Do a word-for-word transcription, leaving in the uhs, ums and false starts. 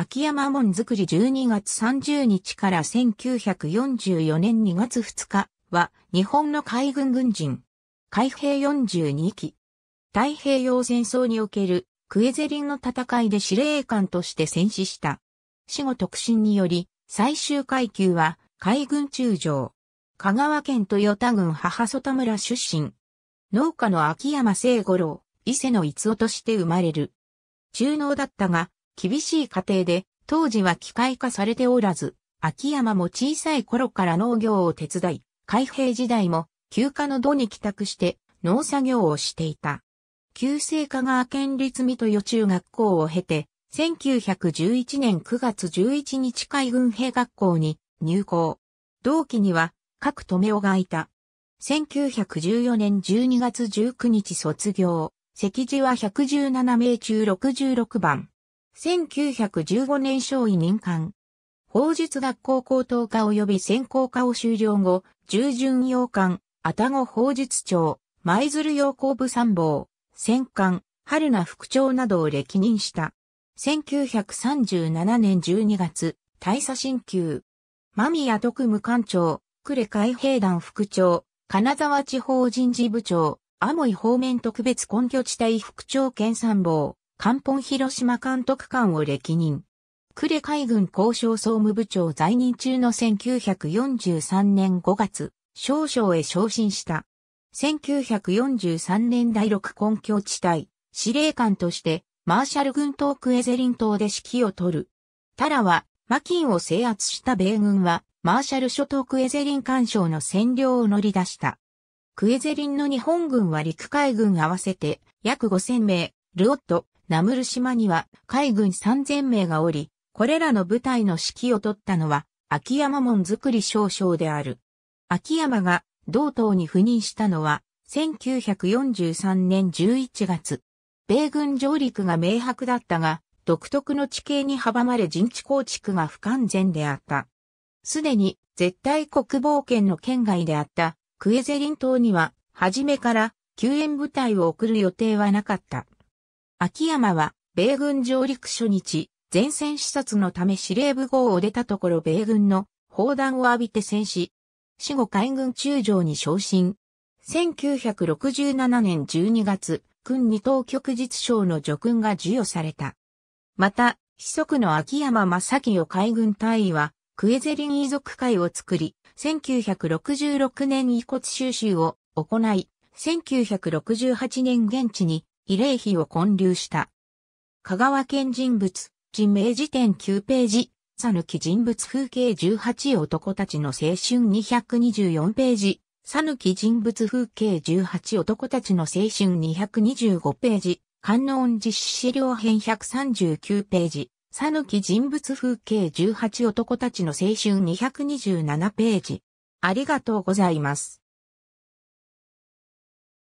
秋山門づくりじゅうにがつさんじゅうにちからせんきゅうひゃくよんじゅうよねんにがつふつかは日本の海軍軍人。海兵よんじゅうにき。太平洋戦争におけるクエゼリンの戦いで司令官として戦死した。死後特進により最終階級は海軍中将。香川県豊田郡母曽田村出身。農家の秋山清五郎、伊勢の逸夫として生まれる。中農だったが、厳しい家庭で、当時は機械化されておらず、秋山も小さい頃から農業を手伝い、海兵時代も休暇の度に帰宅して農作業をしていた。旧制香川県立三豊中学校を経て、せんきゅうひゃくじゅういちねんくがつじゅういちにち海軍兵学校に入校。同期には、角留男がいた。せんきゅうひゃくじゅうよねんじゅうにがつじゅうくにち卒業。席次はひゃくじゅうななめいちゅうろくじゅうろくばん。せんきゅうひゃくじゅうごねん少尉任官。砲術学校高等科及び専攻科を修了後、従順洋艦、愛宕砲術長、舞鶴洋工部参謀、戦艦、榛名副長などを歴任した。せんきゅうひゃくさんじゅうななねんじゅうにがつ、大佐進級。間宮徳務艦長、呉海兵団副長、金沢地方人事部長、アモイ方面特別根拠地帯副長兼参謀。関本広島監督官を歴任。呉海軍交渉総務部長在任中のせんきゅうひゃくよんじゅうさんねんごがつ、少将へ昇進した。せんきゅうひゃくよんじゅうさんねんだいろく根拠地帯、司令官として、マーシャル群島クエゼリン島で指揮を取る。タラは、マキンを制圧した米軍は、マーシャル諸島クエゼリン環礁の占領を乗り出した。クエゼリンの日本軍は陸海軍合わせて、約ごせんめい、ルオット、ナムル島には海軍さんぜんめいがおり、これらの部隊の指揮を取ったのは秋山門づくり少将である。秋山が同党に赴任したのはせんきゅうひゃくよんじゅうさんねんじゅういちがつ。米軍上陸が明白だったが、独特の地形に阻まれ陣地構築が不完全であった。すでに絶対国防圏の圏外であったクエゼリン島には初めから救援部隊を送る予定はなかった。秋山は、米軍上陸初日、前線視察のため司令部号を出たところ米軍の砲弾を浴びて戦死。死後海軍中将に昇進。せんきゅうひゃくろくじゅうななねんじゅうにがつ、勲二等旭日章の叙勲が授与された。また、子息の秋山正清海軍大尉は、クエゼリン遺族会を作り、せんきゅうひゃくろくじゅうろくねん遺骨収集を行い、せんきゅうひゃくろくじゅうはちねん現地に、慰霊碑を建立した。香川県人物、人名辞典きゅうページ、さぬき人物風景じゅうはち男たちの青春にひゃくにじゅうよんページ、さぬき人物風景じゅうはち男たちの青春にひゃくにじゅうごページ、観音実施資料編ひゃくさんじゅうきゅうページ、さぬき人物風景じゅうはち男たちの青春にひゃくにじゅうななページ。ありがとうございます。